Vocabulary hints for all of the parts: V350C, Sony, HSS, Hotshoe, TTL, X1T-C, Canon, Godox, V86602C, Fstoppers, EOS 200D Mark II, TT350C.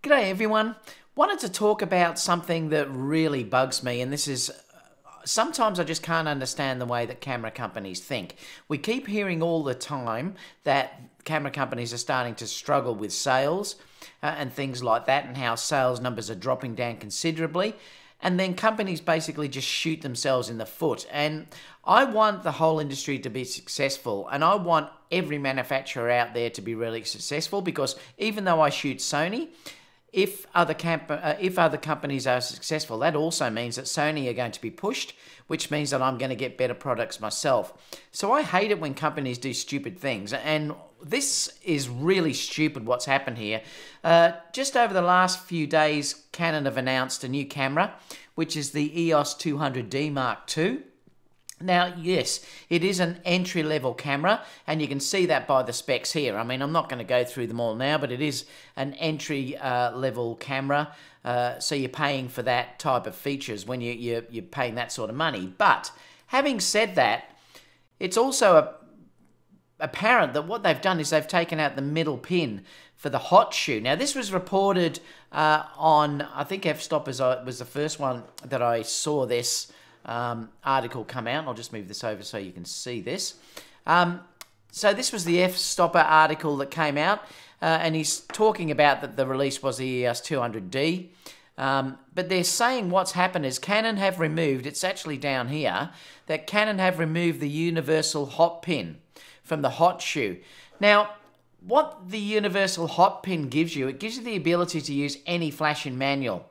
G'day everyone. Wanted to talk about something that really bugs me, and this is sometimes I just can't understand the way that camera companies think. We keep hearing all the time that camera companies are starting to struggle with sales and things like that, and how sales numbers are dropping down considerably. And then companies basically just shoot themselves in the foot. And I want the whole industry to be successful, and I want every manufacturer out there to be really successful, because even though I shoot Sony, if other companies are successful, that also means that Sony are going to be pushed, which means that I'm going to get better products myself. So I hate it when companies do stupid things, and this is really stupid what's happened here. Just over the last few days, Canon have announced a new camera, which is the EOS 200D Mark II. Now, yes, it is an entry-level camera, and you can see that by the specs here. I mean, I'm not going to go through them all now, but it is an entry-level camera, so you're paying for that type of features when you're paying that sort of money. But having said that, it's also apparent that what they've done is they've taken out the middle pin for the Hotshoe. Now, this was reported on, I think, F-stoppers was the first one that I saw this article come out. I'll just move this over so you can see this. So this was the F-stopper article that came out, and he's talking about that the release was the EOS 200D. But they're saying what's happened is Canon have removed, it's actually down here, that Canon have removed the universal hot pin from the Hotshoe. Now, what the universal hot pin gives you, it gives you the ability to use any flash in manual.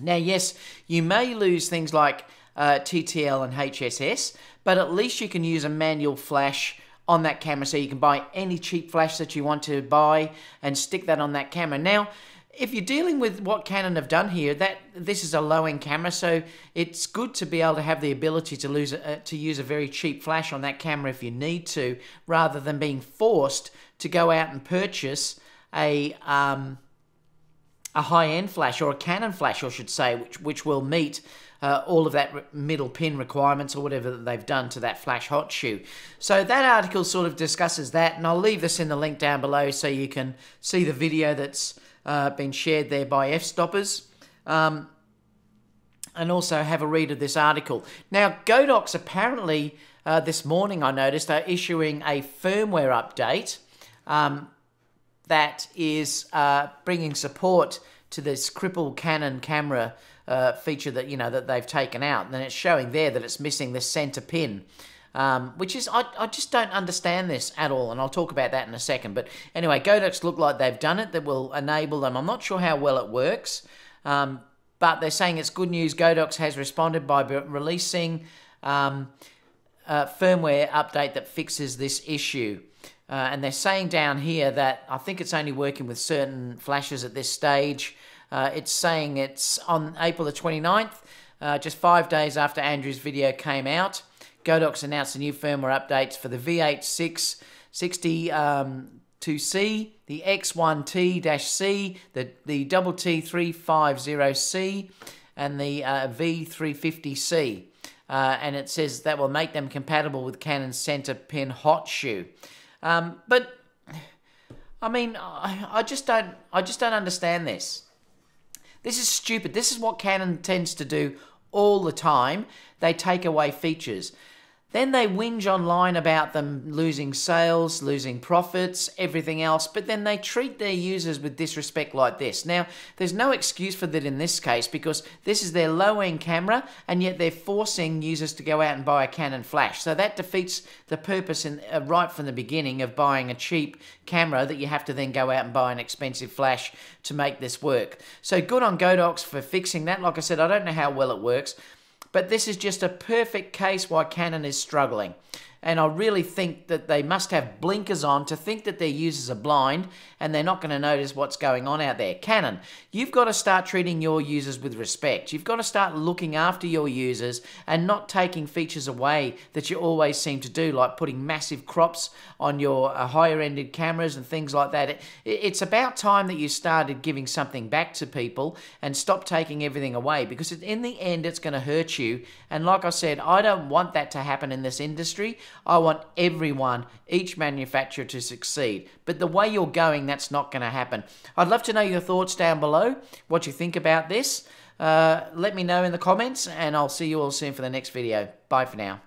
Now, yes, you may lose things like TTL and HSS, but at least you can use a manual flash on that camera, so you can buy any cheap flash that you want to buy and stick that on that camera. Now, if you're dealing with what Canon have done here, that this is a low-end camera, so it's good to be able to have the ability to use a very cheap flash on that camera if you need to, rather than being forced to go out and purchase a high-end flash, or a Canon flash, I should say, which will meet all of that middle pin requirements or whatever that they've done to that flash Hotshoe. So that article sort of discusses that, and I'll leave this in the link down below so you can see the video that's been shared there by F-stoppers, and also have a read of this article. now, Godox apparently this morning, I noticed, are issuing a firmware update that is bringing support to this cripple Canon camera feature that, you know, that they've taken out. And then it's showing there that it's missing the center pin, which is, I just don't understand this at all. And I'll talk about that in a second. But anyway, Godox look like they've done it. That will enable them. I'm not sure how well it works, but they're saying it's good news. Godox has responded by releasing a firmware update that fixes this issue. And they're saying down here that I think it's only working with certain flashes at this stage. It's saying it's on April the 29th, just 5 days after Andrew's video came out. Godox announced the new firmware updates for the V86602C, the X1T-C, the TT350C, and the V350C. And it says that will make them compatible with Canon's center pin Hotshoe. But I mean, I just don't understand this. This is stupid. This is what Canon tends to do all the time. They take away features. Then they whinge online about them losing sales, losing profits, everything else, but then they treat their users with disrespect like this. Now, there's no excuse for that in this case, because this is their low-end camera, and yet they're forcing users to go out and buy a Canon flash. So that defeats the purpose right from the beginning of buying a cheap camera, that you have to then go out and buy an expensive flash to make this work. So good on Godox for fixing that. Like I said, I don't know how well it works, but this is just a perfect case why Canon is struggling. And I really think that they must have blinkers on to think that their users are blind and they're not going to notice what's going on out there. Canon, you've got to start treating your users with respect. You've got to start looking after your users and not taking features away that you always seem to do, like putting massive crops on your higher-ended cameras and things like that. It's about time that you started giving something back to people and stop taking everything away, because in the end, it's going to hurt you. And like I said, I don't want that to happen in this industry. I want everyone, each manufacturer to succeed. But the way you're going, that's not going to happen. I'd love to know your thoughts down below, what you think about this. Let me know in the comments, and I'll see you all soon for the next video. Bye for now.